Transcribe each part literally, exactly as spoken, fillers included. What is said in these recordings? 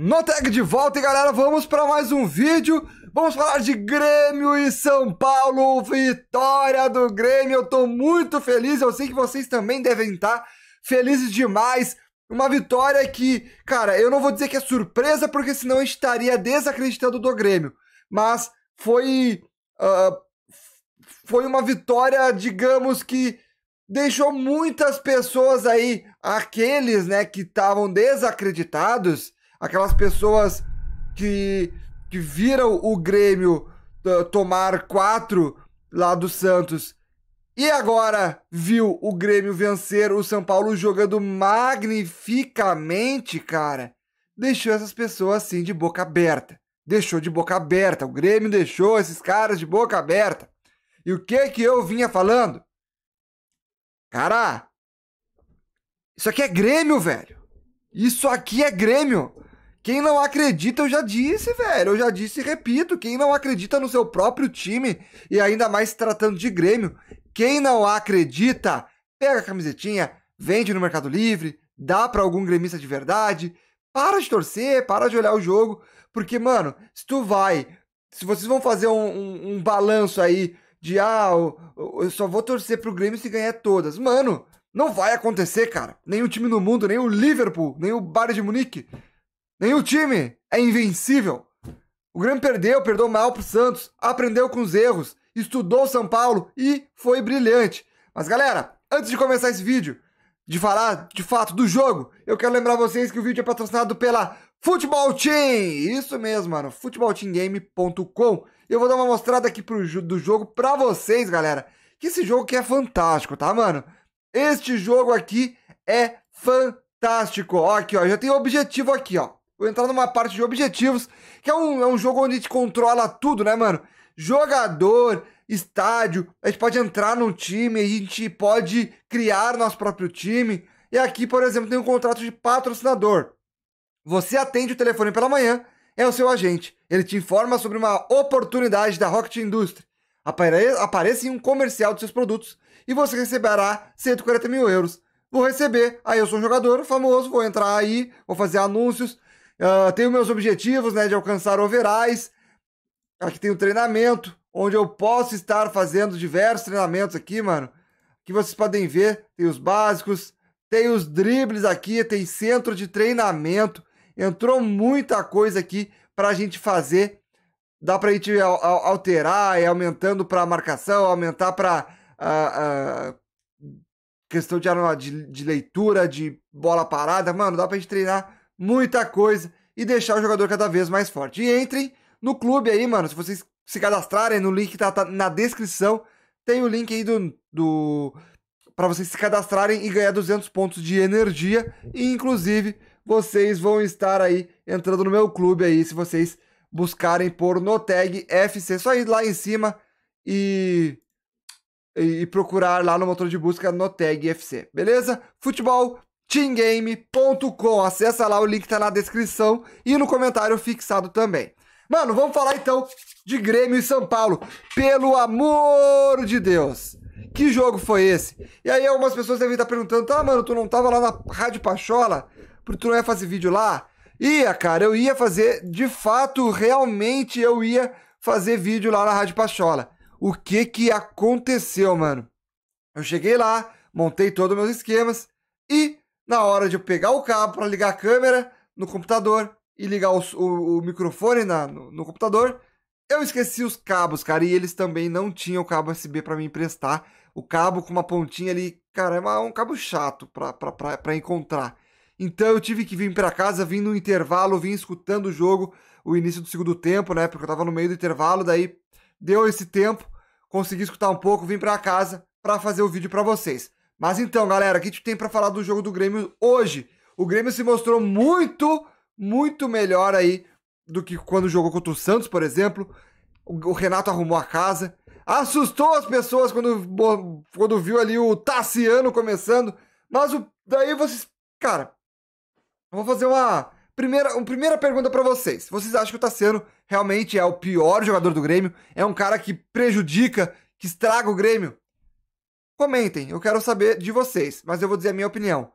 NoTag de volta, e galera, vamos para mais um vídeo. Vamos falar de Grêmio e São Paulo, vitória do Grêmio. Eu tô muito feliz, eu sei que vocês também devem estar felizes demais. Uma vitória que, cara, eu não vou dizer que é surpresa, porque senão eu estaria desacreditando do Grêmio. Mas foi, uh, foi uma vitória, digamos que deixou muitas pessoas aí, aqueles, né, que estavam desacreditados, aquelas pessoas que, que viram o Grêmio uh, tomar quatro lá do Santos e agora viu o Grêmio vencer o São Paulo jogando magnificamente, cara, deixou essas pessoas assim de boca aberta. Deixou de boca aberta, o Grêmio deixou esses caras de boca aberta. E o que que eu vinha falando? Cara, isso aqui é Grêmio, velho. Isso aqui é Grêmio. Quem não acredita, eu já disse, velho, eu já disse e repito, quem não acredita no seu próprio time, e ainda mais tratando de Grêmio, quem não acredita, pega a camisetinha, vende no Mercado Livre, dá pra algum gremista de verdade, para de torcer, para de olhar o jogo, porque, mano, se tu vai, se vocês vão fazer um, um, um balanço aí de, ah, eu, eu só vou torcer pro Grêmio se ganhar todas, mano, não vai acontecer, cara, nenhum time no mundo, nem o Liverpool, nem o Bayern de Munique, nenhum time é invencível. O Grêmio perdeu, perdeu mal pro Santos, aprendeu com os erros, estudou São Paulo e foi brilhante. Mas galera, antes de começar esse vídeo, de falar de fato do jogo, eu quero lembrar vocês que o vídeo é patrocinado pela Futebol Team. Isso mesmo, mano, futebol team game ponto com. Eu vou dar uma mostrada aqui pro, do jogo pra vocês, galera, que esse jogo aqui é fantástico, tá, mano? Este jogo aqui é fantástico. Ó, aqui, ó, já tem o objetivo aqui, ó. Vou entrar numa parte de objetivos, que é um, é um jogo onde a gente controla tudo, né, mano? Jogador, estádio, a gente pode entrar num time, a gente pode criar nosso próprio time. E aqui, por exemplo, tem um contrato de patrocinador. Você atende o telefone pela manhã, é o seu agente. Ele te informa sobre uma oportunidade da Rocket Industry. Apare... Apareça em um comercial dos seus produtos e você receberá cento e quarenta mil euros. Vou receber, aí eu sou um jogador famoso, vou entrar aí, vou fazer anúncios. Uh, tenho meus objetivos, né, de alcançar overais. Aqui tem o treinamento, onde eu posso estar fazendo diversos treinamentos aqui, mano. Aqui vocês podem ver, tem os básicos, tem os dribles aqui, tem centro de treinamento. Entrou muita coisa aqui pra gente fazer. Dá pra gente alterar, é aumentando pra marcação, aumentar pra uh, uh, questão de, de, de leitura, de bola parada. Mano, dá pra gente treinar muita coisa e deixar o jogador cada vez mais forte. E entrem no clube aí, mano, se vocês se cadastrarem no link que tá, tá na descrição, tem o link aí do, do para vocês se cadastrarem e ganhar duzentos pontos de energia, e inclusive vocês vão estar aí entrando no meu clube aí, se vocês buscarem por NoTag F C, só ir lá em cima e e procurar lá no motor de busca NoTag F C, beleza? Futebol team game ponto com, acessa lá, o link tá na descrição e no comentário fixado também. Mano, vamos falar então de Grêmio e São Paulo. Pelo amor de Deus, que jogo foi esse? E aí algumas pessoas devem estar perguntando, tá, mano, tu não tava lá na Rádio Pachola? Porque tu não ia fazer vídeo lá? Ia, cara, eu ia fazer, de fato, realmente eu ia fazer vídeo lá na Rádio Pachola. O que que aconteceu, mano? Eu cheguei lá, montei todos os meus esquemas e na hora de eu pegar o cabo para ligar a câmera no computador e ligar o, o, o microfone na, no, no computador, eu esqueci os cabos, cara, e eles também não tinham o cabo U S B para me emprestar. O cabo com uma pontinha ali, cara, é um cabo chato para encontrar. Então eu tive que vir para casa, vim no intervalo, vim escutando o jogo, o início do segundo tempo, né, porque eu tava no meio do intervalo, daí deu esse tempo, consegui escutar um pouco, vim para casa para fazer o vídeo para vocês. Mas então, galera, o que a gente tem pra falar do jogo do Grêmio hoje? O Grêmio se mostrou muito, muito melhor aí do que quando jogou contra o Santos, por exemplo. O Renato arrumou a casa, assustou as pessoas quando, quando viu ali o Tassiano começando. Mas o, daí vocês... Cara, eu vou fazer uma primeira, uma primeira pergunta pra vocês. Vocês acham que o Tassiano realmente é o pior jogador do Grêmio? É um cara que prejudica, que estraga o Grêmio? Comentem, eu quero saber de vocês, mas eu vou dizer a minha opinião.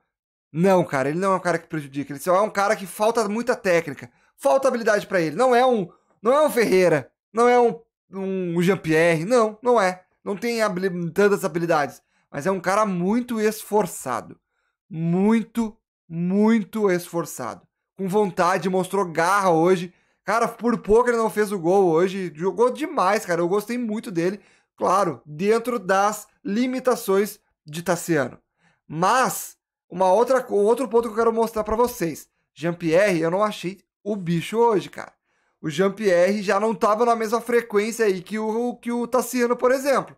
Não, cara, ele não é um cara que prejudica. Ele só é um cara que falta muita técnica. Falta habilidade pra ele. Não é um, não é um Ferreira. Não é um, um Jean Pierre. Não, não é. Não tem habil- tantas habilidades. Mas é um cara muito esforçado. Muito, muito esforçado. Com vontade, mostrou garra hoje. Cara, por pouco ele não fez o gol hoje. Jogou demais, cara. Eu gostei muito dele. Claro, dentro das limitações de Tassiano. Mas... Uma outra, outro ponto que eu quero mostrar pra vocês. Jean Pierre, eu não achei o bicho hoje, cara. O Jean Pierre já não tava na mesma frequência aí que o, que o Tassiano, por exemplo.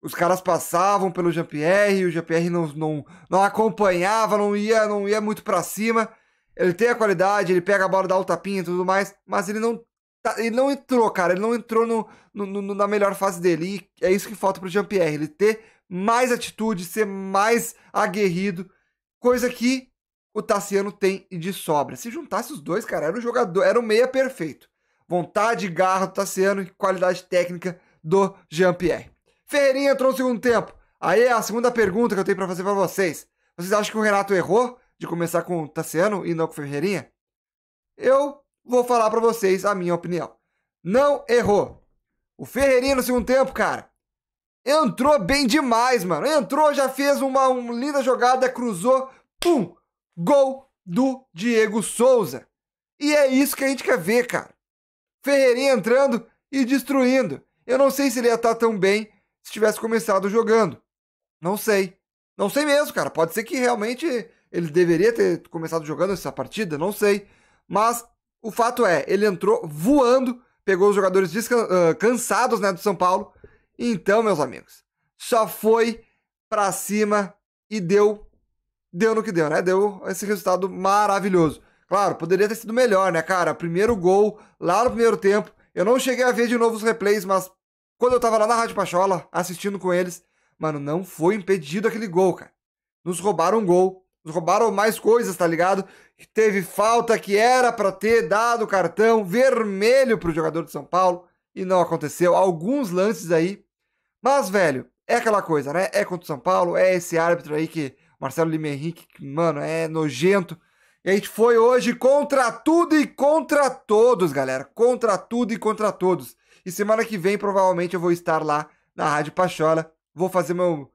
Os caras passavam pelo Jean Pierre, o Jean Pierre não, não, não acompanhava, não ia, não ia muito pra cima. Ele tem a qualidade, ele pega a bola, dá o tapinha e tudo mais, mas ele não, ele não entrou, cara. Ele não entrou no, no, no, na melhor fase dele. E é isso que falta pro Jean Pierre, ele ter mais atitude, ser mais aguerrido. Coisa que o Tassiano tem de sobra. Se juntasse os dois, cara, era um jogador, era um meia perfeito. Vontade, garra do Tassiano e qualidade técnica do Jean Pierre. Ferreirinha entrou no segundo tempo. Aí é a segunda pergunta que eu tenho pra fazer pra vocês. Vocês acham que o Renato errou de começar com o Tassiano e não com o Ferreirinha? Eu vou falar pra vocês a minha opinião. Não errou. O Ferreirinha no segundo tempo, cara, entrou bem demais, mano. Entrou, já fez uma, uma linda jogada, cruzou, pum! Gol do Diego Souza. E é isso que a gente quer ver, cara. Ferreirinha entrando e destruindo. Eu não sei se ele ia estar tão bem se tivesse começado jogando. Não sei. Não sei mesmo, cara. Pode ser que realmente ele deveria ter começado jogando essa partida, não sei. Mas o fato é, ele entrou voando, pegou os jogadores descan- uh, cansados, né, do São Paulo. Então, meus amigos, só foi pra cima e deu, deu no que deu, né? Deu esse resultado maravilhoso. Claro, poderia ter sido melhor, né, cara? Primeiro gol, lá no primeiro tempo. Eu não cheguei a ver de novo os replays, mas quando eu tava lá na Rádio Pachola, assistindo com eles, mano, não foi impedido aquele gol, cara. Nos roubaram um gol, nos roubaram mais coisas, tá ligado? Teve falta que era pra ter dado cartão vermelho pro jogador de São Paulo e não aconteceu. Alguns lances aí. Mas, velho, é aquela coisa, né? É contra o São Paulo, é esse árbitro aí que... Marcelo Limerick, que, mano, é nojento. E a gente foi hoje contra tudo e contra todos, galera. Contra tudo e contra todos. E semana que vem, provavelmente, eu vou estar lá na Rádio Pachola. Vou fazer meu...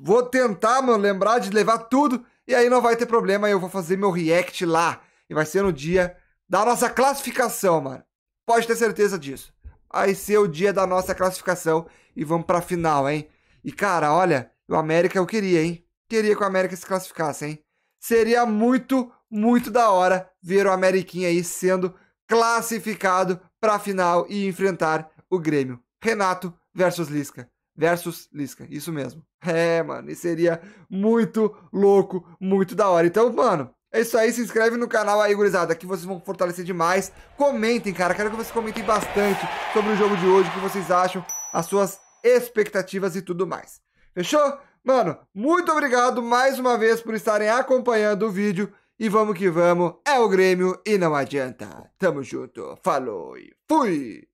Vou tentar, mano, lembrar de levar tudo. E aí não vai ter problema, eu vou fazer meu react lá. E vai ser no dia da nossa classificação, mano. Pode ter certeza disso. Vai ser o dia da nossa classificação e vamos pra final, hein? E, cara, olha, o América eu queria, hein? Queria que o América se classificasse, hein? Seria muito, muito da hora ver o Ameriquinha aí sendo classificado pra final e enfrentar o Grêmio. Renato versus Lisca. Versus Lisca, isso mesmo. É, mano, e seria muito louco, muito da hora. Então, mano... É isso aí, se inscreve no canal aí, gurizada, que vocês vão fortalecer demais. Comentem, cara, quero que vocês comentem bastante sobre o jogo de hoje, o que vocês acham, as suas expectativas e tudo mais. Fechou? Mano, muito obrigado mais uma vez por estarem acompanhando o vídeo e vamos que vamos, é o Grêmio e não adianta. Tamo junto, falou e fui!